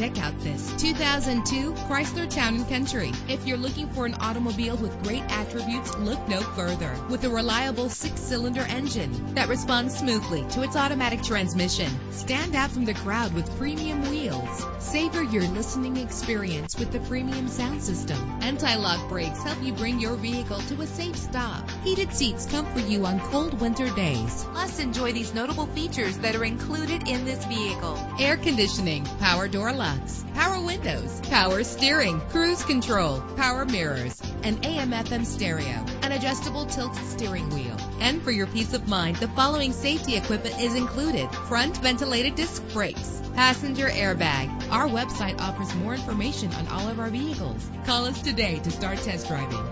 check out this 2002 Chrysler Town & Country. If you're looking for an automobile with great attributes, look no further. With a reliable 6-cylinder engine that responds smoothly to its automatic transmission, stand out from the crowd with premium wheels. Savor your listening experience with the premium sound system. Anti-lock brakes help you bring your vehicle to a safe stop. Heated seats comfort you on cold winter days. Plus, enjoy these notable features that are included in this vehicle: air conditioning, power door locks, power windows, power steering, cruise control, power mirrors, an AM/FM stereo, an adjustable tilt steering wheel. And for your peace of mind, the following safety equipment is included: front ventilated disc brakes, passenger airbag. Our website offers more information on all of our vehicles. Call us today to start test driving.